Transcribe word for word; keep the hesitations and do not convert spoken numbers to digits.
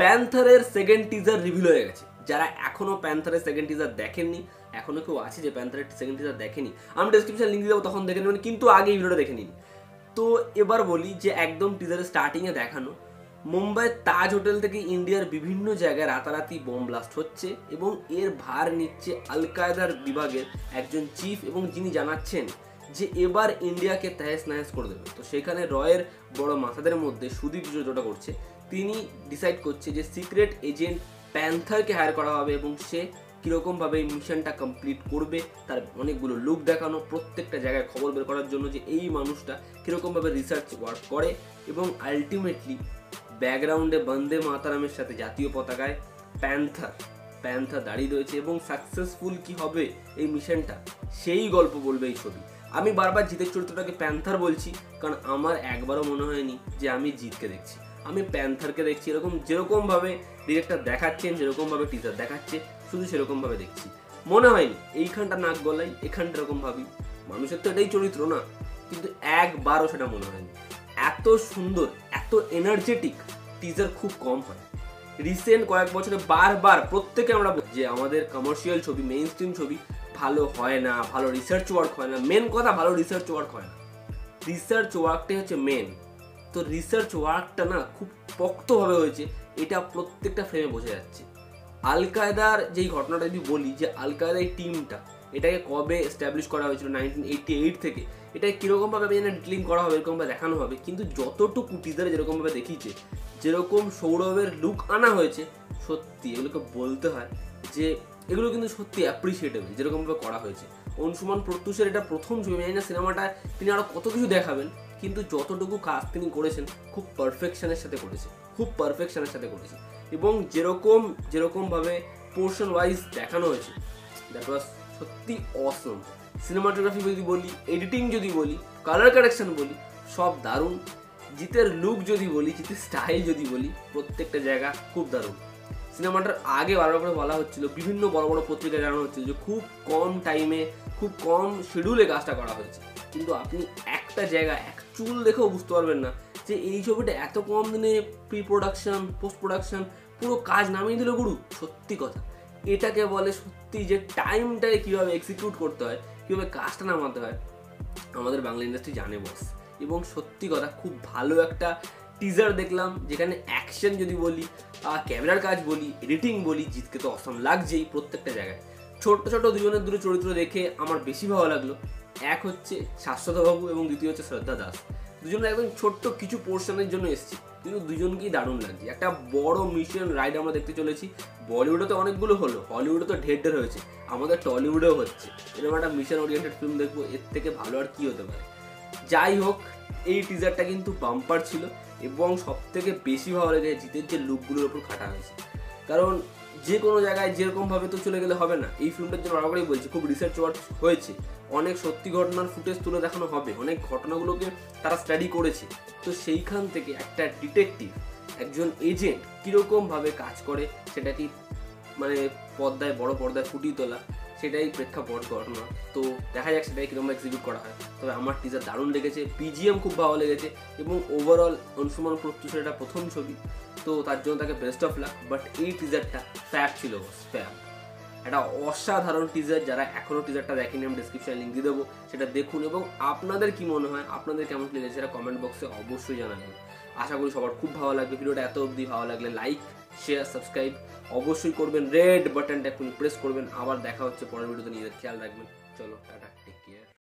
প্যান্থারের second teaser reveal হয়ে গেছে। যারা এখনও প্যান্থারের সেকেন্ড টিজার দেখেননি, এখনও কেউ আছে যে প্যান্থারের সেকেন্ড টিজার দেখেনি, আমি ডেসক্রিপশন লিঙ্ক দেবো, তখন দেখে নেবেন, কিন্তু আগে এই ভিডিওটা দেখে নিন। তো এবার বলি যে একদম টিজারের স্টার্টিংয়ে দেখানো মুম্বাইয়ের তাজ হোটেল থেকে ইন্ডিয়ার বিভিন্ন জায়গায় রাতারাতি বোম ব্লাস্ট হচ্ছে এবং এর ভার নিচ্ছে আল কায়দার বিভাগের একজন চিফ, এবং যিনি জানাচ্ছেন যে এবার ইন্ডিয়াকে তহেস নাহেস করে দেবে। তো সেখানে রয়ের বড় মাথাদের মধ্যে সুদীপ যেটা করছে, তিনি ডিসাইড করছে যে সিক্রেট এজেন্ট প্যান্থারকে হায়ার করা হবে এবং সে কীরকমভাবে এই মিশনটা কমপ্লিট করবে, তার অনেকগুলো লুক দেখানো, প্রত্যেকটা জায়গায় খবর বের করার জন্য যে এই মানুষটা কীরকমভাবে রিসার্চ ওয়ার্ক করে, এবং আলটিমেটলি ব্যাকগ্রাউন্ডে বন্দে মাতারামের সাথে জাতীয় পতাকায় প্যান্থার প্যান্থার দাঁড়িয়ে রয়েছে, এবং সাকসেসফুল কি হবে এই মিশনটা সেই গল্প বলবে এই ছবি। আমি বারবার জিতের চরিত্রটাকে প্যান্থার বলছি কারণ আমার একবারও মনে হয়নি যে আমি জিতকে দেখছি, আমি প্যান্থারকে দেখছি। এরকম যেরকমভাবে ডিরেক্টর দেখাচ্ছেন, যেরকমভাবে টিজার দেখাচ্ছে, শুধু সেরকমভাবে দেখছি, মনে হয়নি এইখানটা নাক গলাই, এখানটা এরকমভাবেই মানুষের তো এটাই চরিত্র না, কিন্তু একবারও সেটা মনে হয়নি। এত সুন্দর, এত এনার্জেটিক টিজার খুব কম হয়। রিসেন্ট কয়েক বছরে বারবার প্রত্যেকে আমরা যে আমাদের কমার্শিয়াল ছবি, মেইন স্ট্রিম ছবি ভালো হয় না, ভালো রিসার্চ ওয়ার্ক হয় না, মেন কথা ভালো রিসার্চ ওয়ার্ক হয় না, রিসার্চ ওয়ার্কটাই হচ্ছে মেন। তো রিসার্চ ওয়ার্কটা না খুব পক্তভাবে হয়েছে, এটা প্রত্যেকটা ফ্রেমে বোঝা যাচ্ছে। আল কায়দার যেই ঘটনাটা যদি বলি, যে আল কায়দা এই টিমটা এটাকে কবে এস্টাবলিশ করা হয়েছিল নাইনটিন এইটটি এইট থেকে, এটা কীরকমভাবে যেন ডিটেলিং করা হবে, এরকমভাবে দেখানো হবে, কিন্তু যতটুকু টিজারে যেরকমভাবে দেখিয়েছে, যেরকম সৌরভের লুক আনা হয়েছে, সত্যি এগুলোকে বলতে হয় যে এগুলো কিন্তু সত্যি অ্যাপ্রিসিয়েটেবল যেরকমভাবে করা হয়েছে। অংশুমান প্রত্যুষের এটা প্রথম ছবি, জানি না সিনেমাটা তিনি আরও কত কিছু দেখাবেন, কিন্তু যতটুকু কাজ তিনি করেছেন খুব পারফেকশনের সাথে করেছে, খুব পারফেকশনের সাথে করেছে, এবং যেরকম যেরকমভাবে পোর্শন ওয়াইজ দেখানো হয়েছে, দ্যাট ওয়াজ সত্যি অসম। সিনেমাটোগ্রাফি যদি বলি, এডিটিং যদি বলি, কালার কারেকশান বলি, সব দারুণ। জিতের লুক যদি বলি, জিতের স্টাইল যদি বলি, প্রত্যেকটা জায়গা খুব দারুণ। সিনেমাটার আগে বারবার করে বলা হচ্ছিল, বিভিন্ন বড় বড় পত্রিকা জানানো হচ্ছিল যে খুব কম টাইমে, খুব কম শিডিউলে কাজটা করা হয়েছে, কিন্তু আপনি একটা জায়গা এক চুল দেখেও বুঝতে পারবেন না যে এই ছবিটা এত কম দিনে প্রি প্রোডাকশান, পোস্ট প্রোডাকশান পুরো কাজ নামিয়ে দিল গুরু। সত্যি কথা, এটাকে বলে সত্যি যে টাইমটাকে কীভাবে এক্সিকিউট করতে হয়, কীভাবে কাজটা নামাতে হয়, আমাদের বাংলা ইন্ডাস্ট্রি জানে বস। এবং সত্যি কথা, খুব ভালো একটা টিজার দেখলাম, যেখানে অ্যাকশন যদি বলি, ক্যামেরার কাজ বলি, এডিটিং বলি, জিতকে তো অসম লাগছেই প্রত্যেকটা জায়গায়। ছোট্ট ছোটো দুজনের দুটো চরিত্র দেখে আমার বেশি ভালো লাগলো, এক হচ্ছে শাশ্বতবাবু এবং দ্বিতীয় হচ্ছে শ্রদ্ধা দাস। দুজনের একদম ছোট্ট কিছু পোর্শনের জন্য এসেছি, কিন্তু দুজনকেই দারুণ লাগছে। একটা বড় মিশন রাইড আমরা দেখতে চলেছি, বলিউডে তো অনেকগুলো হলো, হলিউডে তো ঢের ঢের হয়েছে, আমাদের টলিউডেও হচ্ছে, এরকম একটা মিশন ওরিয়েন্টেড ফিল্ম দেখবো, এর থেকে ভালো আর কী হতে পারে। যাই হোক, এই টিজারটা কিন্তু বাম্পার ছিল, এবং সবথেকে বেশি ভালো লেগেছে জিতের যে লুকগুলোর ওপর খাটা হয়েছে, কারণ যে কোনো জায়গায় যেরকমভাবে তো চলে গেলে হবে না। এই ফিল্মটার জন্য বরাবরই বলছি, খুব রিসার্চ ওয়ার্ক হয়েছে, অনেক সত্যি ঘটনার ফুটেজ তুলে দেখানো হবে, অনেক ঘটনাগুলোকে তারা স্টাডি করেছে। তো সেইখান থেকে একটা ডিটেকটিভ, একজন এজেন্ট কীরকমভাবে কাজ করে সেটাকে মানে পর্দায়, বড় পর্দায় ফুটিয়ে তোলা, সেটাই প্রেক্ষাপট ঘটনা। তো দেখা যাক সেটাই কীরকম এক্সিকিউট করা হয়। তবে আমার টিজার দারুণ লেগেছে, বিজিএম খুব ভালো লেগেছে, এবং ওভারঅল অংশুমান প্রত্যুষের এটা প্রথম ছবি, তো তার জন্য তাকে বেস্ট অফ লাক। বাট এই টিজারটা ফ্যাব ছিল, ফ্যাব একটা অসাধারণ টিজার। যারা এখনও টিজারটা দেখেনি, আমি ডিসক্রিপশানে লিঙ্ক দিয়ে দেবো, সেটা দেখুন, এবং আপনাদের কি মনে হয়, আপনাদের কেমন লেগেছে সেটা কমেন্ট বক্সে অবশ্যই জানাবেন। আশা করি সবার খুব ভালো লাগবে ভিডিওটা। এত অবধি ভালো লাগলে লাইক, শেয়ার, সাবস্ক্রাইব অবশ্যই করবেন, রেড বাটনটা এক্ষুনি প্রেস করবেন। আবার দেখা হচ্ছে পরের ভিডিওতে, নিজেদের খেয়াল রাখবেন। চলো, টাটা, টেক কেয়ার।